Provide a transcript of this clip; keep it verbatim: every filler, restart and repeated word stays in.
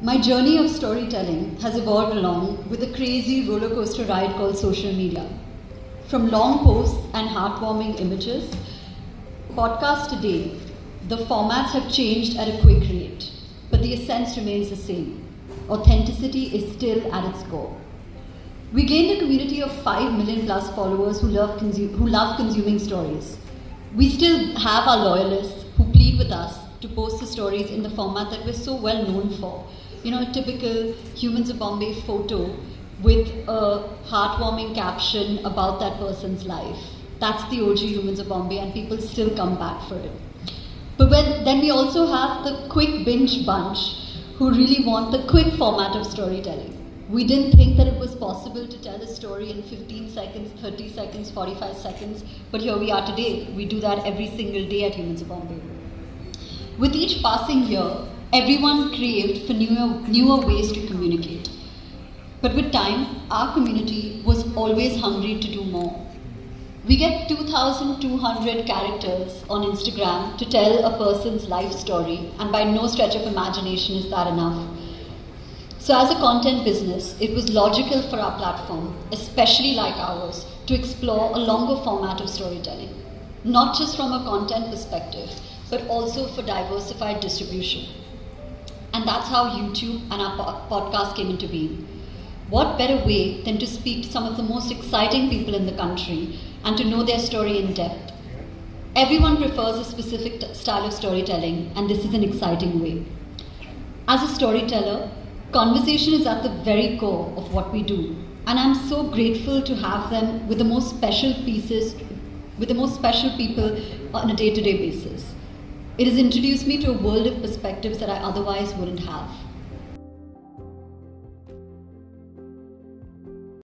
My journey of storytelling has evolved along with a crazy roller coaster ride called social media. From long posts and heartwarming images, podcasts today, the formats have changed at a quick rate, but the essence remains the same. Authenticity is still at its core. We gained a community of five million plus followers who love, consume, who love consuming stories. We still have our loyalists who plead with us to post the stories in the format that we're so well known for. You know, a typical Humans of Bombay photo with a heartwarming caption about that person's life. That's the O G Humans of Bombay, and people still come back for it. But when, then we also have the quick binge bunch who really want the quick format of storytelling. We didn't think that it was possible to tell a story in fifteen seconds, thirty seconds, forty-five seconds, but here we are today. We do that every single day at Humans of Bombay. With each passing year, everyone craved for newer, newer ways to communicate. But with time, our community was always hungry to do more. We get two thousand two hundred characters on Instagram to tell a person's life story, and by no stretch of imagination is that enough. So as a content business, it was logical for our platform, especially like ours, to explore a longer format of storytelling, not just from a content perspective, but also for diversified distribution. And that's how YouTube and our po- podcast came into being. What better way than to speak to some of the most exciting people in the country and to know their story in depth? Everyone prefers a specific t- style of storytelling, and this is an exciting way. As a storyteller, conversation is at the very core of what we do, and I'm so grateful to have them with the most special pieces, with the most special people on a day-to-day basis. It has introduced me to a world of perspectives that I otherwise wouldn't have.